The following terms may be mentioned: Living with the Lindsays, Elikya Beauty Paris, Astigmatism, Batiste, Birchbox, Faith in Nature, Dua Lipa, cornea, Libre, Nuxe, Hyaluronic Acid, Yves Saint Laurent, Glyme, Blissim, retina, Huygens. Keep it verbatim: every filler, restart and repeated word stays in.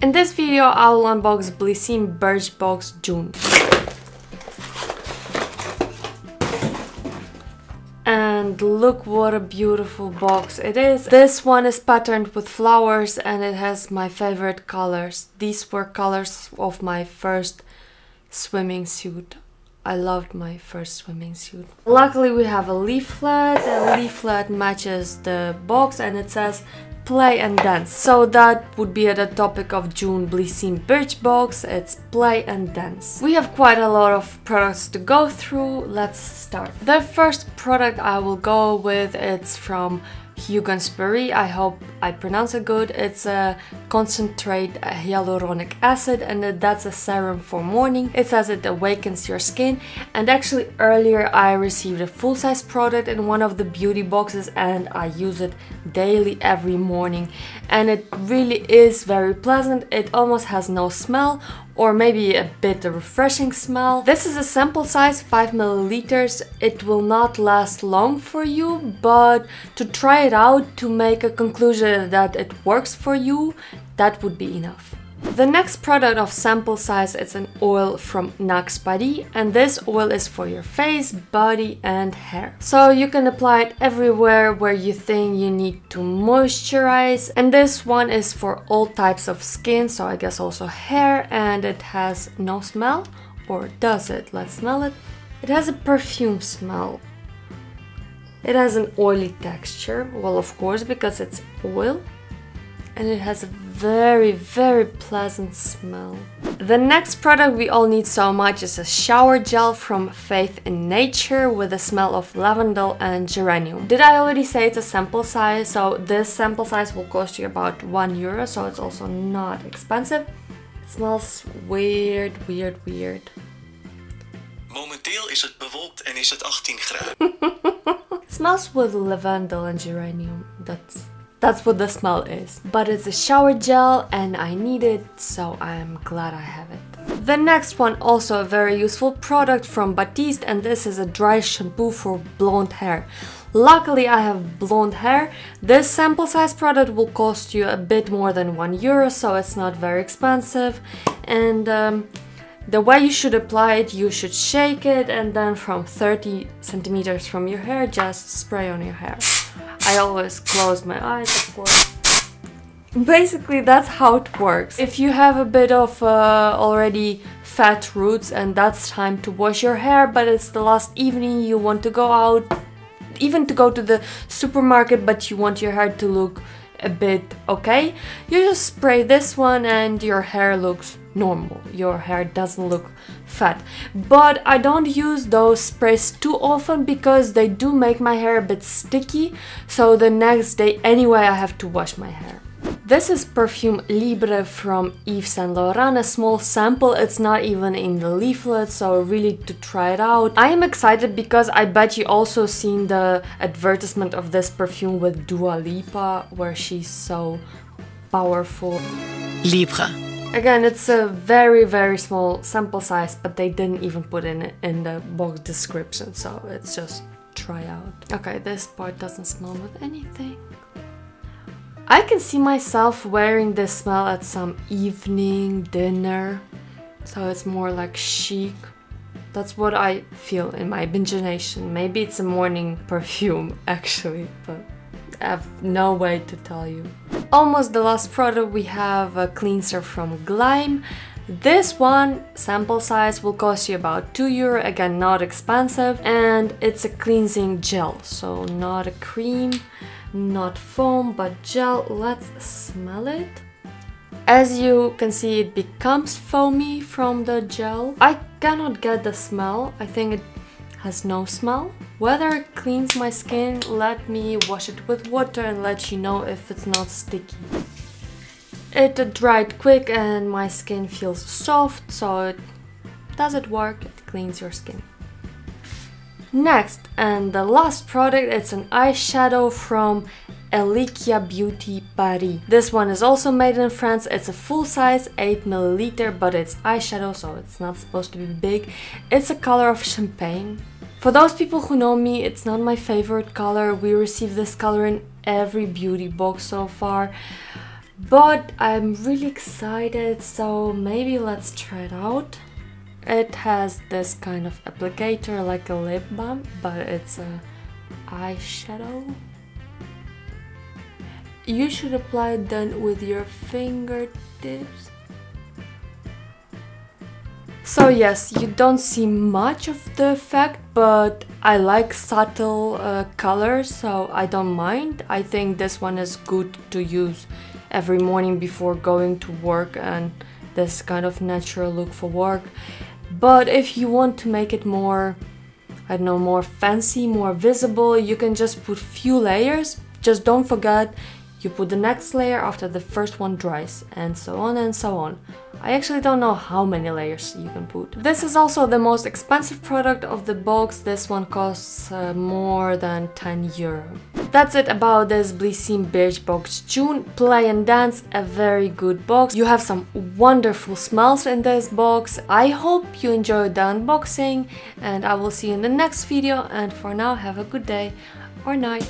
In this video, I will unbox Blissim Birchbox June. And look what a beautiful box it is. This one is patterned with flowers and it has my favorite colors. These were colors of my first swimming suit. I loved my first swimming suit. Luckily we have a leaflet. The leaflet matches the box and it says play and dance. So that would be the topic of June Blissim Birchbox. It's play and dance. We have quite a lot of products to go through. Let's start. The first product I will go with, it's from Huygens Paris. I hope I pronounce it good. It's a concentrate hyaluronic acid and that's a serum for morning. It says it awakens your skin, and actually earlier I received a full-size product in one of the beauty boxes and I use it daily every morning and it really is very pleasant. It almost has no smell, or maybe a bit of refreshing smell. This is a sample size, five milliliters. It will not last long for you, but to try it out, to make a conclusion that it works for you, that would be enough. The next product of sample size is an oil from Nuxe Paris, and this oil is for your face, body and hair. So you can apply it everywhere where you think you need to moisturize, and this one is for all types of skin, so I guess also hair, and it has no smell, or does it? Let's smell it. It has a perfume smell. It has an oily texture, well of course because it's oil, and it has a very, very pleasant smell. The next product we all need so much is a shower gel from Faith in Nature with a smell of lavender and geranium. Did I already say it's a sample size? So this sample size will cost you about one euro, so it's also not expensive. It smells weird, weird, weird. Momenteel is het bewolkt en is het achttien graden. It smells with lavender and geranium. That's That's what the smell is. But it's a shower gel and I need it, so I'm glad I have it. The next one, also a very useful product from Batiste, and this is a dry shampoo for blonde hair. Luckily I have blonde hair. This sample size product will cost you a bit more than one euro, so it's not very expensive. And um, the way you should apply it, you should shake it and then from thirty centimeters from your hair, just spray on your hair. I always close my eyes, of course. Basically, that's how it works. If you have a bit of uh, already fat roots and that's time to wash your hair, but it's the last evening, you want to go out, even to go to the supermarket, but you want your hair to look a bit okay, you just spray this one and your hair looks normal. Your hair doesn't look fat. But I don't use those sprays too often because they do make my hair a bit sticky, so the next day anyway I have to wash my hair. This is perfume Libre from Yves Saint Laurent, a small sample. It's not even in the leaflet, so really to try it out. I am excited because I bet you also seen the advertisement of this perfume with Dua Lipa, where she's so powerful. Libre. Again, it's a very, very small sample size, but they didn't even put in it in the box description, so it's just try out. Okay, this part doesn't smell with anything. I can see myself wearing this smell at some evening dinner, so it's more like chic. That's what I feel in my imagination. Maybe it's a morning perfume, actually, but I have no way to tell you. Almost the last product, we have a cleanser from Glyme. This one, sample size, will cost you about two euro, again not expensive, and it's a cleansing gel, so not a cream, not foam, but gel. Let's smell it. As you can see, it becomes foamy from the gel. I cannot get the smell. I think it has no smell. Whether it cleans my skin, let me wash it with water and let you know if it's not sticky. It dried quick and my skin feels soft, so it does it work, it cleans your skin. Next and the last product, it's an eyeshadow from Elikya Beauty Paris. This one is also made in France. It's a full size, eight milliliter, but it's eyeshadow, so it's not supposed to be big. It's a color of champagne. For those people who know me, it's not my favorite color. We received this color in every beauty box so far. but I'm really excited, so maybe let's try it out. It has this kind of applicator like a lip balm, but it's a eyeshadow. You should apply it then with your fingertips. So yes, you don't see much of the effect, but I like subtle uh, colors, so I don't mind. I think this one is good to use every morning before going to work, and this kind of natural look for work. But if you want to make it more, I don't know, more fancy, more visible, you can just put few layers. Just don't forget, you put the next layer after the first one dries, and so on and so on. I actually don't know how many layers you can put. This is also the most expensive product of the box. This one costs uh, more than ten euro. That's it about this Blissim Birchbox June Play and Dance. A very good box. You have some wonderful smells in this box. I hope you enjoyed the unboxing, and I will see you in the next video. And for now, have a good day or night.